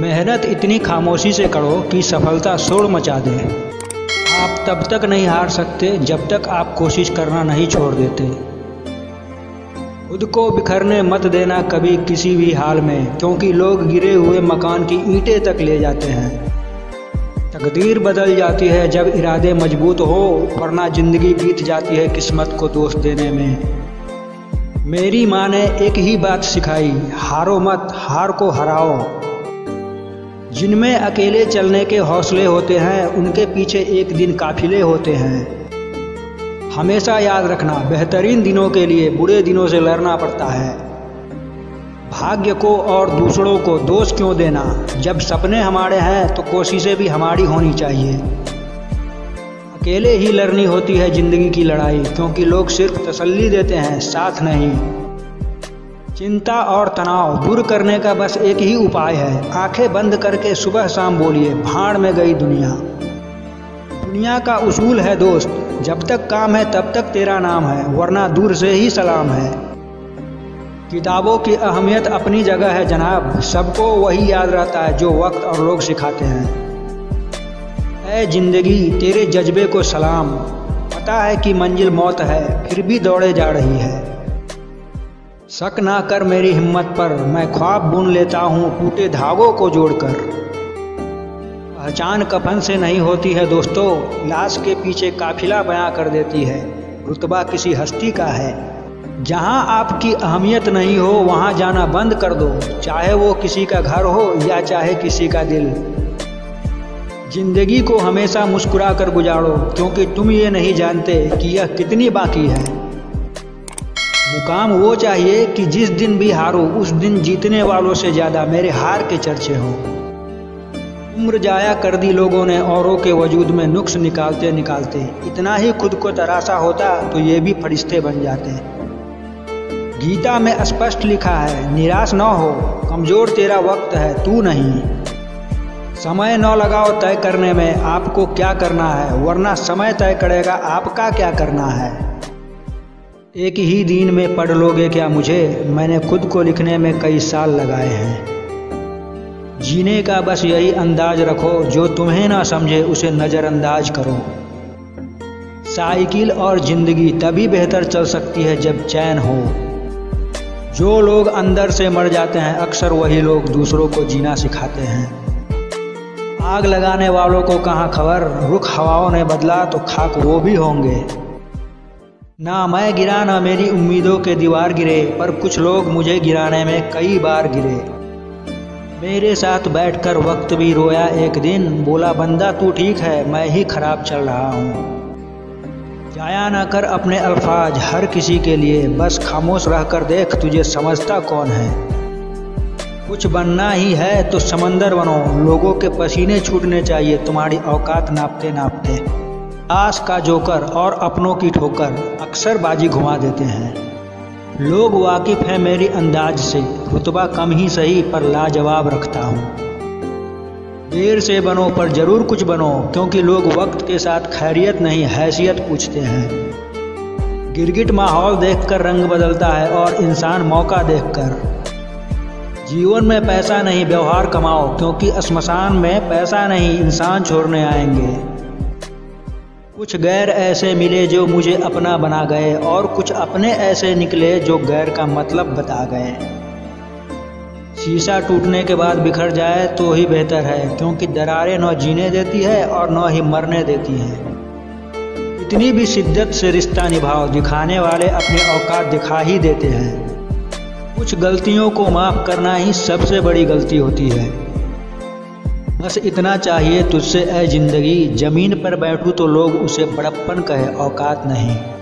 मेहनत इतनी खामोशी से करो कि सफलता शोर मचा दे। आप तब तक नहीं हार सकते जब तक आप कोशिश करना नहीं छोड़ देते। खुद को बिखरने मत देना कभी किसी भी हाल में, क्योंकि लोग गिरे हुए मकान की ईंटें तक ले जाते हैं। तकदीर बदल जाती है जब इरादे मजबूत हो, वरना ज़िंदगी बीत जाती है किस्मत को दोष देने में। मेरी माँ ने एक ही बात सिखाई, हारो मत, हार को हराओ। जिनमें अकेले चलने के हौसले होते हैं, उनके पीछे एक दिन काफिले होते हैं। हमेशा याद रखना, बेहतरीन दिनों के लिए बुरे दिनों से लड़ना पड़ता है। भाग्य को और दूसरों को दोष क्यों देना? जब सपने हमारे हैं तो कोशिशें भी हमारी होनी चाहिए। अकेले ही लड़नी होती है ज़िंदगी की लड़ाई, क्योंकि लोग सिर्फ तसल्ली देते हैं, साथ नहीं। चिंता और तनाव दूर करने का बस एक ही उपाय है, आंखें बंद करके सुबह शाम बोलिए, भाड़ में गई दुनिया। दुनिया का उसूल है दोस्त, जब तक काम है तब तक तेरा नाम है, वरना दूर से ही सलाम है। किताबों की अहमियत अपनी जगह है जनाब, सबको वही याद रहता है जो वक्त और लोग सिखाते हैं। ऐ जिंदगी, तेरे जज्बे को सलाम। पता है कि मंजिल मौत है, फिर भी दौड़े जा रही है। शक ना कर मेरी हिम्मत पर, मैं ख्वाब बुन लेता हूँ टूटे धागों को जोड़कर। पहचान कफन से नहीं होती है दोस्तों, लाश के पीछे काफिला बयां कर देती है। रुतबा किसी हस्ती का है, जहां आपकी अहमियत नहीं हो वहां जाना बंद कर दो, चाहे वो किसी का घर हो या चाहे किसी का दिल। जिंदगी को हमेशा मुस्कुरा कर गुजारो, क्योंकि तुम ये नहीं जानते कि यह कितनी बाकी है। मुकाम वो चाहिए कि जिस दिन भी हारो, उस दिन जीतने वालों से ज़्यादा मेरे हार के चर्चे हों। उम्र जाया कर दी लोगों ने औरों के वजूद में नुक्स निकालते निकालते। इतना ही खुद को तराशा होता तो ये भी फरिश्ते बन जाते। गीता में स्पष्ट लिखा है, निराश न हो, कमज़ोर तेरा वक्त है, तू नहीं। समय न लगाओ तय करने में आपको क्या करना है, वरना समय तय करेगा आपका क्या करना है। एक ही दिन में पढ़ लोगे क्या मुझे? मैंने खुद को लिखने में कई साल लगाए हैं। जीने का बस यही अंदाज रखो, जो तुम्हें ना समझे उसे नज़रअंदाज करो। साइकिल और ज़िंदगी तभी बेहतर चल सकती है जब चैन हो। जो लोग अंदर से मर जाते हैं, अक्सर वही लोग दूसरों को जीना सिखाते हैं। आग लगाने वालों को कहाँ खबर, रुख हवाओं ने बदला तो खाक वो भी होंगे। ना मैं गिरा, ना मेरी उम्मीदों के दीवार गिरे, पर कुछ लोग मुझे गिराने में कई बार गिरे। मेरे साथ बैठकर वक्त भी रोया एक दिन, बोला बंदा तू ठीक है, मैं ही खराब चल रहा हूँ। जाया ना कर अपने अल्फाज हर किसी के लिए, बस खामोश रह कर देख तुझे समझता कौन है। कुछ बनना ही है तो समंदर बनो, लोगों के पसीने छूटने चाहिए तुम्हारी औकात नापते नापते। आस का जोकर और अपनों की ठोकर अक्सर बाजी घुमा देते हैं। लोग वाकिफ़ हैं मेरी अंदाज से, रुतबा कम ही सही पर लाजवाब रखता हूँ। देर से बनो पर ज़रूर कुछ बनो, क्योंकि लोग वक्त के साथ खैरियत नहीं हैसियत पूछते हैं। गिरगिट माहौल देखकर रंग बदलता है और इंसान मौका देखकर। जीवन में पैसा नहीं व्यवहार कमाओ, क्योंकि श्मशान में पैसा नहीं इंसान छोड़ने आएंगे। कुछ गैर ऐसे मिले जो मुझे अपना बना गए, और कुछ अपने ऐसे निकले जो गैर का मतलब बता गए। शीशा टूटने के बाद बिखर जाए तो ही बेहतर है, क्योंकि दरारें न जीने देती है और न ही मरने देती हैं। इतनी भी शिद्दत से रिश्ता निभाओ, दिखाने वाले अपनी औकात दिखा ही देते हैं। कुछ गलतियों को माफ़ करना ही सबसे बड़ी गलती होती है। बस इतना चाहिए तुझसे ऐ जिंदगी, ज़मीन पर बैठूँ तो लोग उसे बड़प्पन कहे, औकात नहीं।